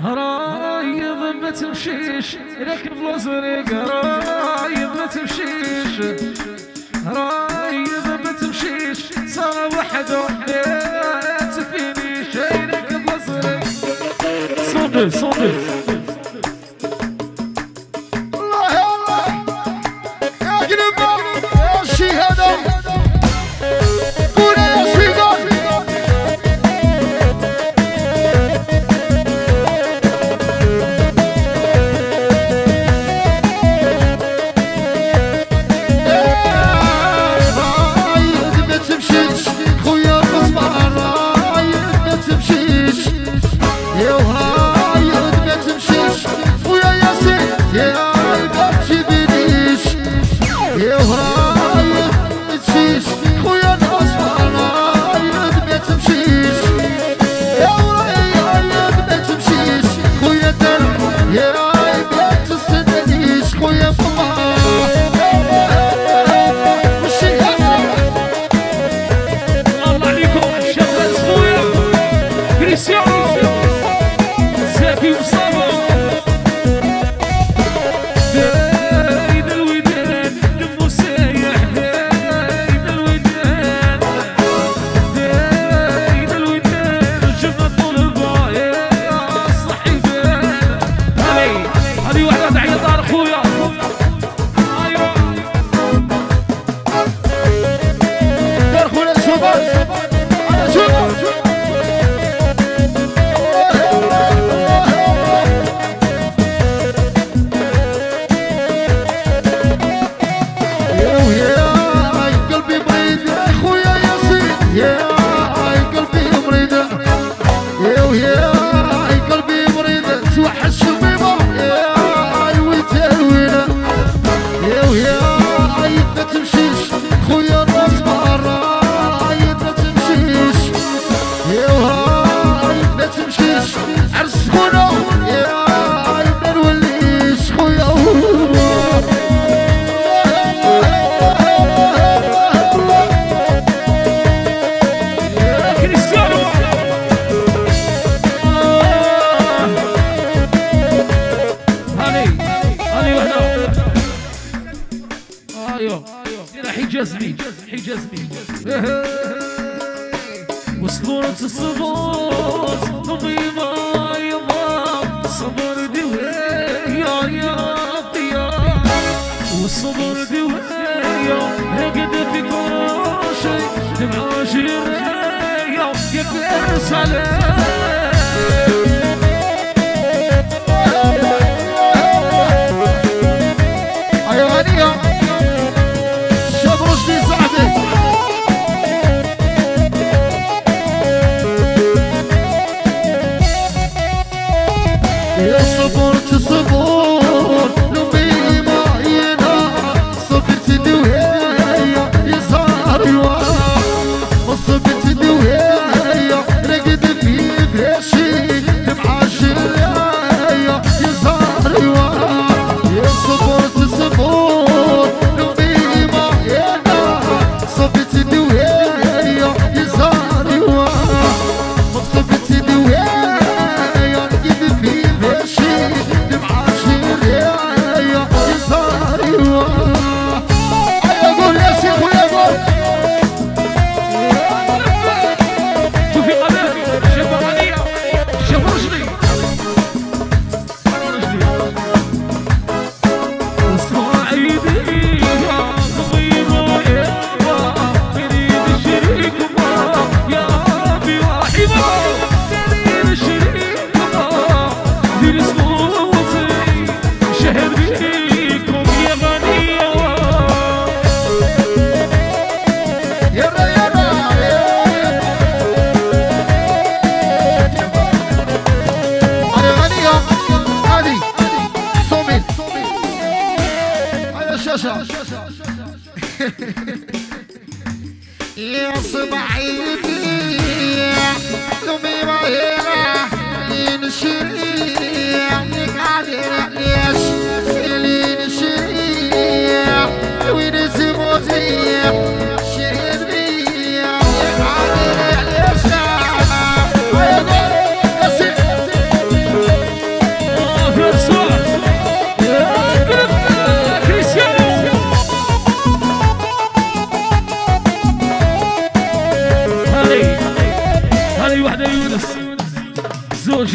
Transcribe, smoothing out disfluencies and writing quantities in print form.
هرايض بتمشيش ركب الازرق هرايض بتمشيش هرايض بتمشيش صار وحده وحده تفينيش ركب الازرق صندل صندل زوج